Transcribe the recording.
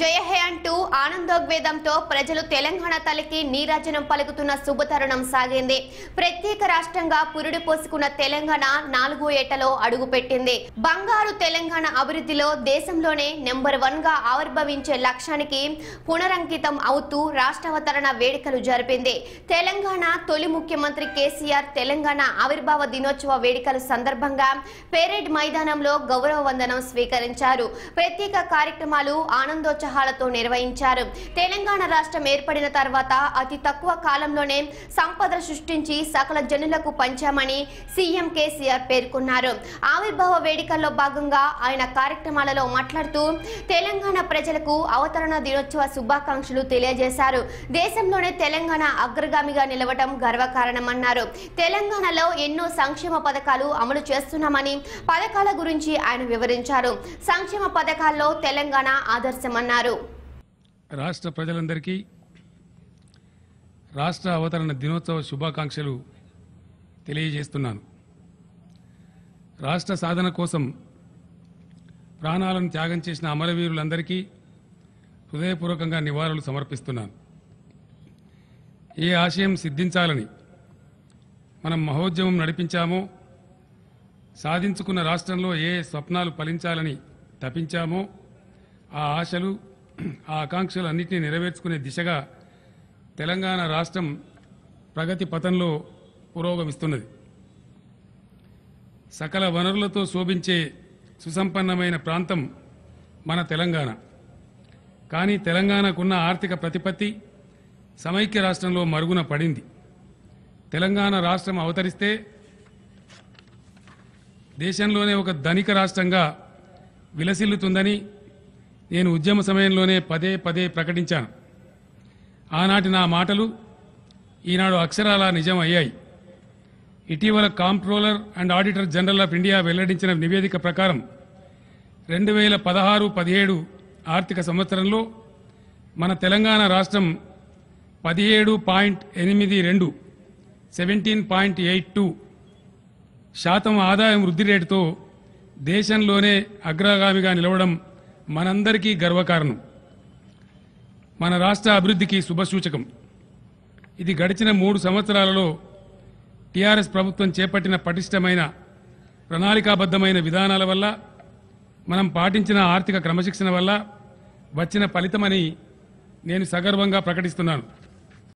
జయ హే అంటూ ఆనందోగ్వేదంతో ప్రజలు తెలంగాణ తల్లికి నీరాజనం పలుకుతున్న శుభతరుణం సాగింది. ప్రత్యేక రాష్ట్రంగా పురుడు పోసుకున్న తెలంగాణ నాలుగో ఏటలో అడుగుపెట్టింది. బంగారు తెలంగాణ అభివృద్ధిలో దేశంలోనే నెంబర్ 1 గా ఆవిర్భవించే లక్ష్యానికి పునరంకితం అవుతూ రాష్ట్రావతరణ వేడుకలు జరిపింది. తెలంగాణ తొలి ముఖ్యమంత్రి కేసీఆర్ తెలంగాణ ఆవిర్భావ దినోత్సవ వేడుకల సందర్భంగా పెరేడ్ మైదానంలో గౌరవ వందనం స్వీకరించారు. ప్రత్యేక కార్యక్రమాలు ఆనంద ఉత్సాహాలతో నిర్వహించారు. తెలంగాణ రాష్ట్రం ఏర్పడిన తర్వాత అతి తక్కువ కాలంలోనే సంపద సృష్టించి సకల జనులకు పంచామని సీఎం కేసీఆర్ పేర్కొన్నారు. ఆవిర్భావ వేడుకల్లో భాగంగా ఆయన కార్యక్రమాలలో మాట్లాడుతూ తెలంగాణ ప్రజలకు అవతరణ దినోత్సవ శుభాకాంక్షలు తెలియజేశారు. దేశంలోనే తెలంగాణ అగ్రగామిగా నిలవడం గర్వకారణమన్నారు. తెలంగాణలో ఎన్నో సంక్షేమ పథకాలు అమలు చేస్తున్నామని పథకాల గురించి ఆయన వివరించారు. సంక్షేమ పథకాల్లో తెలంగాణ ఆదర్శం అన్నారు. రాష్ట్ర ప్రజలందరికీ రాష్ట్ర అవతరణ దినోత్సవ శుభాకాంక్షలు తెలియజేస్తున్నాను. రాష్ట్ర సాధన కోసం ప్రాణాలను త్యాగం చేసిన అమరవీరులందరికీ హృదయపూర్వకంగా నివాళులు సమర్పిస్తున్నాను. ఏ ఆశయం సిద్ధించాలని మనం మహోద్యమం నడిపించామో, సాధించుకున్న రాష్ట్రంలో ఏ స్వప్నాలు ఫలించాలని తపించామో, ఆ ఆశలు ఆ ఆకాంక్షలు అన్నింటినీ నెరవేర్చుకునే దిశగా తెలంగాణ రాష్ట్రం ప్రగతి పథంలో పురోగమిస్తున్నది. సకల వనరులతో శోభించే సుసంపన్నమైన ప్రాంతం మన తెలంగాణ. కానీ తెలంగాణకున్న ఆర్థిక ప్రతిపత్తి సమైక్య రాష్ట్రంలో మరుగున పడింది. తెలంగాణ రాష్ట్రం అవతరిస్తే దేశంలోనే ఒక ధనిక రాష్ట్రంగా విలసిల్లుతుందని నేను ఉద్యమ సమయంలోనే పదే పదే ప్రకటించాను. ఆనాటి నా మాటలు ఈనాడు అక్షరాల నిజం అయ్యాయి. ఇటీవల comptroller and auditor general of India వెల్లడించిన నివేదిక ప్రకారం 2016-17 ఆర్థిక సంవత్సరంలో మన తెలంగాణ రాష్ట్రం 17.82% ఆదాయం వృద్ధి రేటుతో దేశంలోనే అగ్రగామిగా నిలవడం మనందరికీ గర్వకారణం, మన రాష్ట్ర అభివృద్ధికి శుభసూచకం. ఇది గడిచిన 3 సంవత్సరాలలో టీఆర్ఎస్ ప్రభుత్వం చేపట్టిన పటిష్టమైన ప్రణాళికాబద్ధమైన విధానాల వల్ల, మనం పాటించిన ఆర్థిక క్రమశిక్షణ వల్ల వచ్చిన ఫలితమని నేను సగర్వంగా ప్రకటిస్తున్నాను.